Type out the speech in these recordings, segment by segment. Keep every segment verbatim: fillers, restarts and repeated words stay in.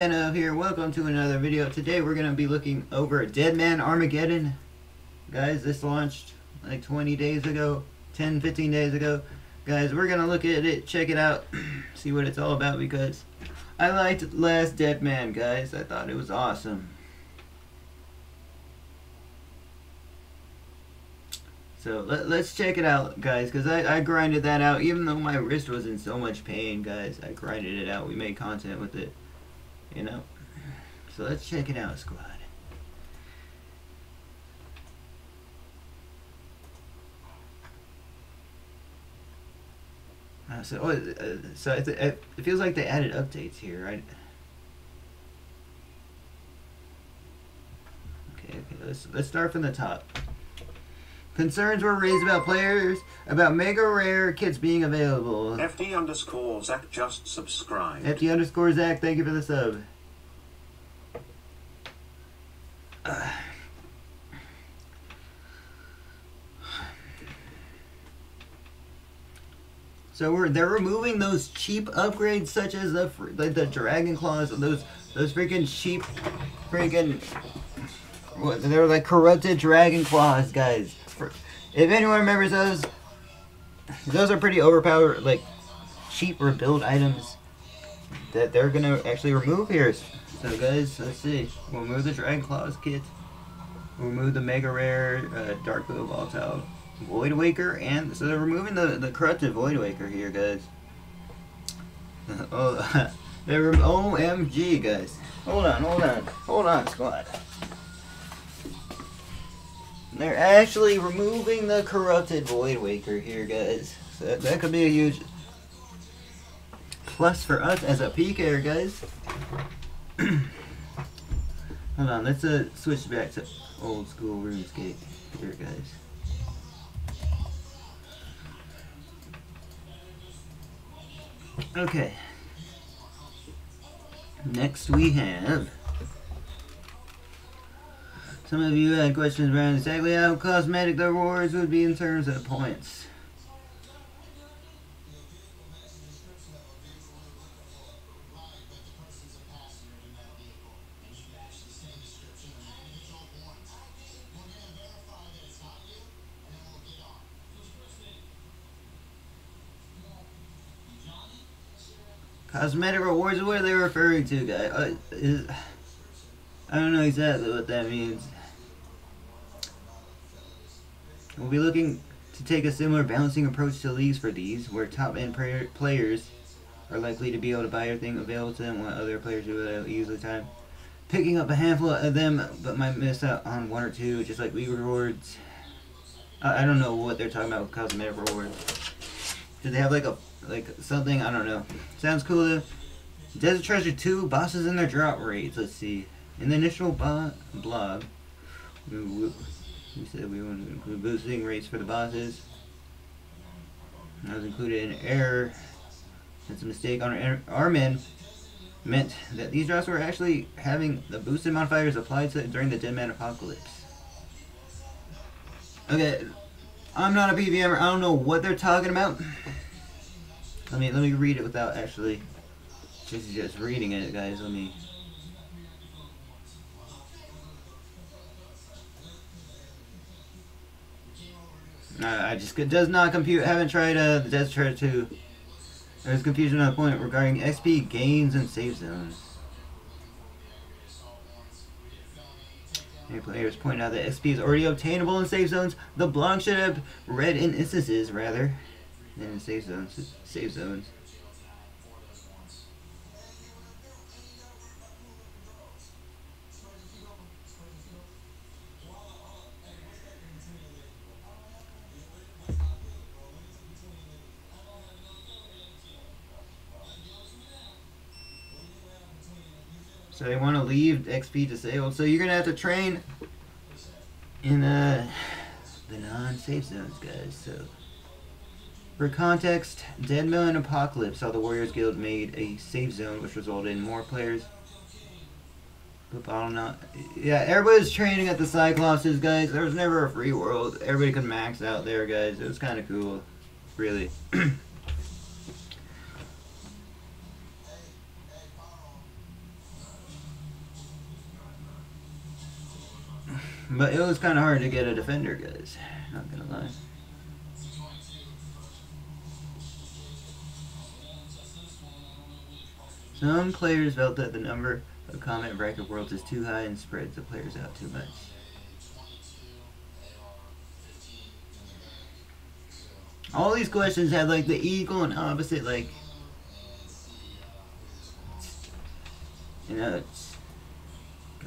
Of here, welcome to another video. Today we're going to be looking over Dead Man Armageddon. Guys, this launched like twenty days ago, ten fifteen days ago. Guys, we're going to look at it, check it out, see what it's all about, because I liked Last Dead Man, guys. I thought it was awesome. So let, let's check it out, guys, because I, I grinded that out. Even though my wrist was in so much pain, guys, I grinded it out. We made content with it. You know, so let's check it out, squad. Uh, so, oh, uh, so it, it, it feels like they added updates here, right? Okay, okay. Let's let's start from the top. Concerns were raised about players, about mega rare kits being available. F T underscore Zach just subscribed. F T underscore Zach, thank you for the sub. Uh. So we're they're removing those cheap upgrades, such as the like the dragon claws, those those freaking cheap freaking. What, they were like corrupted dragon claws, guys. For, if anyone remembers those, those are pretty overpowered, like cheap rebuild items that they're gonna actually remove here. So, guys, let's see. We'll move the dragon claws kit. We'll move the mega rare uh, dark blue volatile void waker, and so they're removing the the corrupted void waker here, guys. Oh, they're O M G, guys. Hold on, hold on, hold on, squad. They're actually removing the corrupted Void Waker here, guys. So that, that could be a huge plus for us as a P K R, guys. Hold on, let's uh, switch back to Old School Runescape here, guys. Okay. Next we have... Some of you had questions around exactly how cosmetic the rewards would be in terms of points. Cosmetic rewards is what they're referring to, guys. Uh, is, I don't know exactly what that means. We'll be looking to take a similar balancing approach to leagues for these, where top-end players are likely to be able to buy everything available to them while other players do it easily time. Picking up a handful of them, but might miss out on one or two, just like league rewards. I, I don't know what they're talking about with cosmetic rewards. Do they have like a, like something? I don't know. Sounds cool though. Desert Treasure two, bosses and their drop rates. Let's see. In the initial blog, we, we said we wanted to include boosting rates for the bosses. That was included in error. That's a mistake on our men. Meant that these drops were actually having the boosted modifiers applied to it during the Deadman Apocalypse. Okay, I'm not a P V M'er. I don't know what they're talking about. Let me let me read it without actually just just reading it, guys. Let me. I just it does not compute. I haven't tried uh, the Desert Treasure two. There's confusion on the point regarding X P gains and save zones. Many players point out that X P is already obtainable in save zones. The blog should have read in instances rather than in save zones. Save zones. So they want to leave X P disabled. So you're going to have to train in uh, the non-safe zones, guys. So, for context, Deadman Apocalypse saw the Warriors Guild made a safe zone, which resulted in more players. But I don't know. Yeah, everybody was training at the Cyclopses, guys. There was never a free world. Everybody could max out there, guys. It was kind of cool, really. But it was kind of hard to get a defender, guys. Not gonna lie. Some players felt that the number of comment bracket worlds is too high and spreads the players out too much. All these questions had like the equal and opposite, like, you know, it's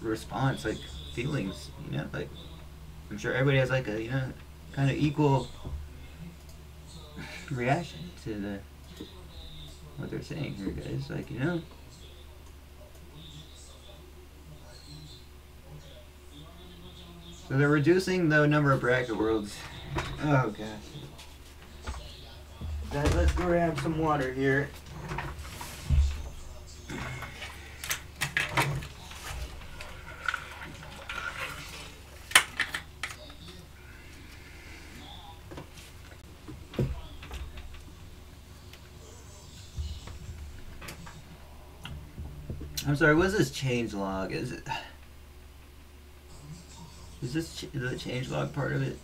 response, like feelings, you know, like I'm sure everybody has like a, you know, kind of equal reaction to the what they're saying here, guys, like, you know. So they're reducing the number of bracket worlds. Oh gosh. Guys, let's grab some water here. I'm sorry, what's this changelog? Is it... Is this ch the changelog part of it?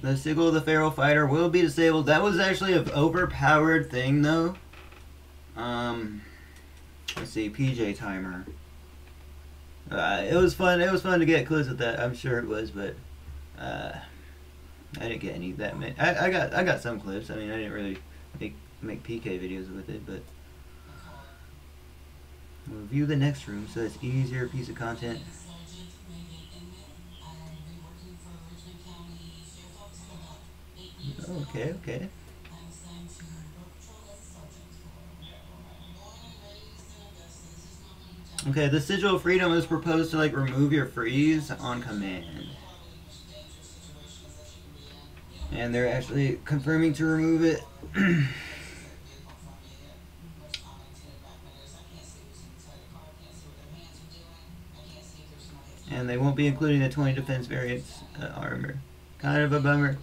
The Sigil of the Feral Fighter will be disabled. That was actually an overpowered thing, though. Um, let's see, P J timer. Uh, it was fun. It was fun to get clues with that. I'm sure it was, but uh, I didn't get any that many. I, I got I got some clips. I mean, I didn't really make make P K videos with it, but we'll view the next room so it's easier piece of content. Okay, okay. Okay, the Sigil of Freedom is proposed to, like, remove your freeze on command. And they're actually confirming to remove it. And they won't be including the twenty defense variance uh, armor. Kind of a bummer.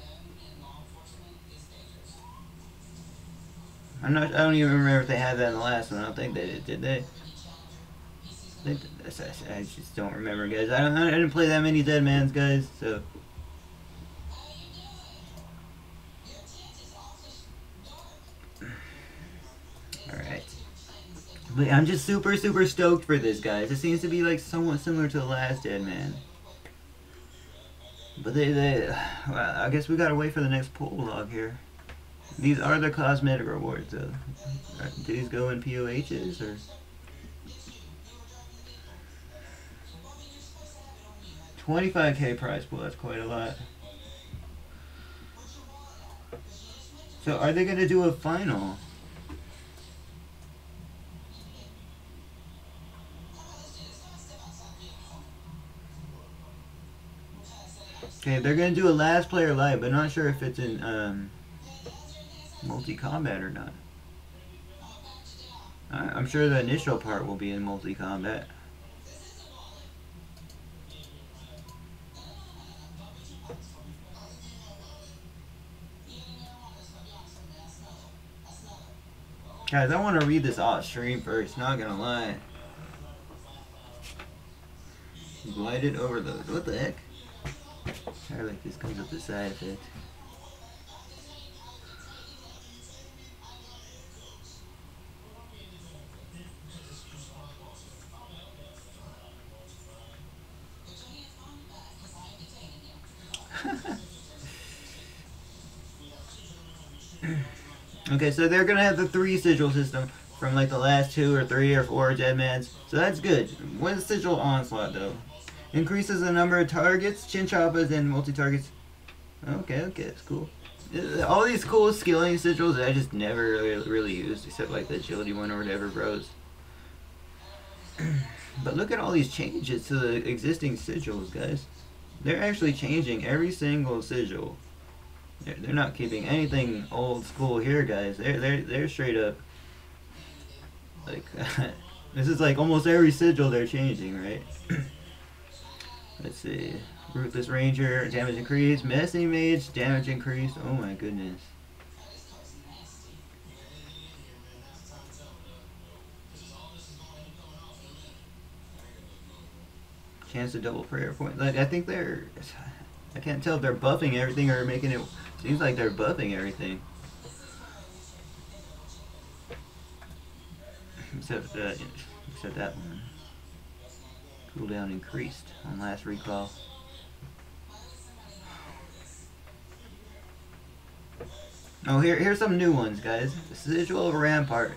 I'm not, I don't even remember if they had that in the last one. I don't think they did, did they? I just don't remember, guys. I, don't, I didn't play that many Dead Mans, guys, so. Alright. But I'm just super, super stoked for this, guys. It seems to be, like, somewhat similar to the last Dead Man. But they, they, well, I guess we gotta wait for the next poll log here. These are the cosmetic rewards, though. Do these go in P O Hs, or? twenty-five K prize pool, that's quite a lot. So are they going to do a final? Okay, they're going to do a last player live, but not sure if it's in um, multi-combat or not. Uh, I'm sure the initial part will be in multi-combat. Guys, I want to read this off stream first, not gonna lie. Blighted Overload. What the heck? I like this comes up the side of it. Okay, so they're going to have the three sigil system from like the last two or three or four Dead Mans. So that's good. One Sigil Onslaught, though. Increases the number of targets, chinchapas, and multi-targets. Okay, okay, that's cool. All these cool skilling sigils that I just never really, really used, except like the agility one or whatever, bros. But look at all these changes to the existing sigils, guys. They're actually changing every single sigil. They're not keeping anything old school here, guys. They're they're they're straight up like this is like almost every sigil they're changing, right? Let's see, Ruthless Ranger damage increase, Messy Mage damage increase. Oh my goodness, chance to double prayer point. Like, I think they're... I can't tell if they're buffing everything or making it... Seems like they're buffing everything. Except that, except that one. Cooldown increased on last recall. Oh, here, here's some new ones, guys. Sigil of Rampart.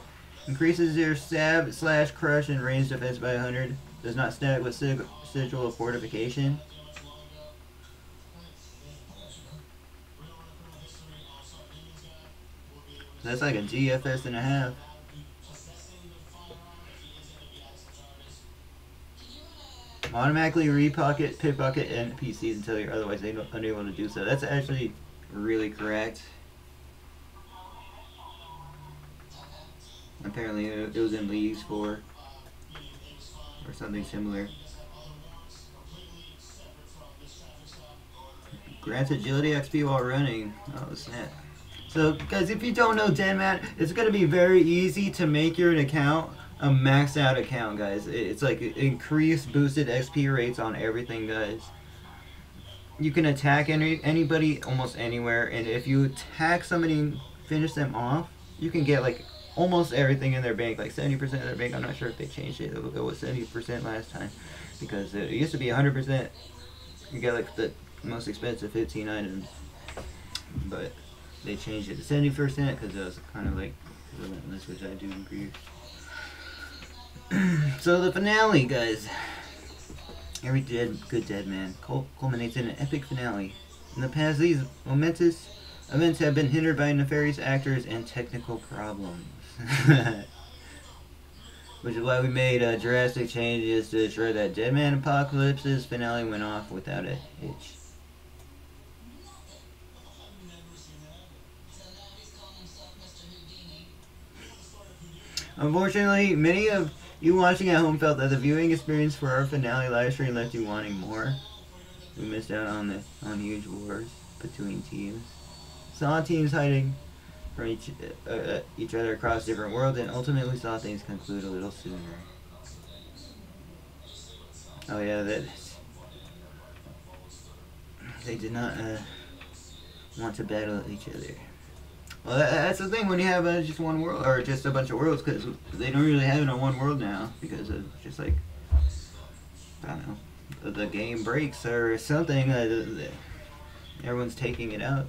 Increases your stab, slash, crush, and range defense by one hundred. Does not stack with Sig Sigil of Fortification. So that's like a G F S and a half. Automatically repocket, pickpocket, and N P Cs until you're otherwise unable to do so. That's actually really correct. Apparently it was in Leagues four or something similar. Grants agility X P while running. Oh snap. So guys, if you don't know Deadman, it's going to be very easy to make your account a maxed out account, guys. It's like increased boosted X P rates on everything, guys. You can attack any anybody almost anywhere, and if you attack somebody and finish them off, you can get like almost everything in their bank, like seventy percent of their bank. I'm not sure if they changed it. It was seventy percent last time because it used to be one hundred percent. You got like the most expensive fifteen items, but they changed it to seventy percent because it was kind of like relentless, which I do agree. So the finale, guys. Every dead, good dead man cul culminates in an epic finale. In the past, these momentous events have been hindered by nefarious actors and technical problems. Which is why we made uh, drastic changes to ensure that Deadman Apocalypse's finale went off without a hitch. Unfortunately, many of you watching at home felt that the viewing experience for our finale livestream left you wanting more. We missed out on the on huge wars between teams. Saw teams hiding from each, uh, each other across different worlds, and ultimately saw things conclude a little sooner. Oh yeah, that they did not uh, want to battle each other. Well, that, that's the thing when you have uh, just one world, or just a bunch of worlds, because they don't really have it on one world now, because of just like, I don't know, the game breaks or something, uh, the, the, everyone's taking it out.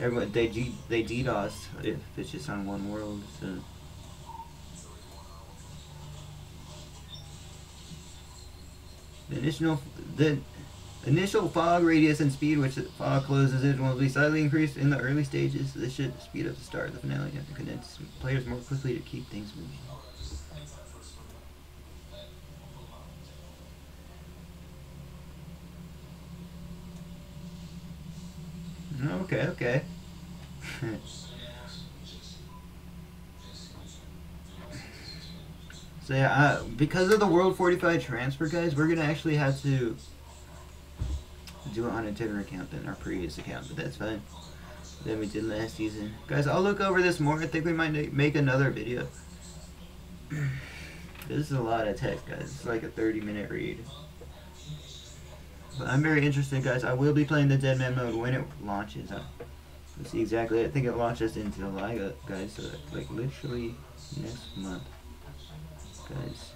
Everyone, they G, they DDoS if it's just on one world. So. The initial the initial fog radius and speed which the fog closes in will be slightly increased in the early stages. This should speed up the start of the finale and condense players more quickly to keep things moving. Okay, okay. So yeah, uh, because of the World forty-five transfer, guys, we're going to actually have to do it on a different account than our previous account, but that's fine. Than we did last season. Guys, I'll look over this more. I think we might make another video. This is a lot of text, guys. It's like a thirty minute read. But I'm very interested, guys. I will be playing the Dead Man mode when it launches. I'll see exactly. I think it launches in July, guys. So that's like literally next month, guys.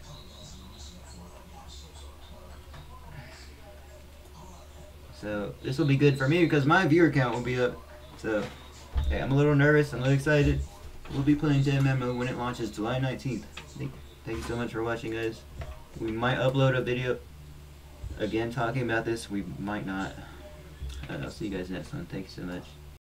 So this will be good for me because my viewer count will be up. So hey, I'm a little nervous. I'm a little excited. We'll be playing Dead Man mode when it launches July nineteenth. Thank, thank you so much for watching, guys. We might upload a video. Again, talking about this, we might not. Uh, I'll see you guys next time. Thank you so much.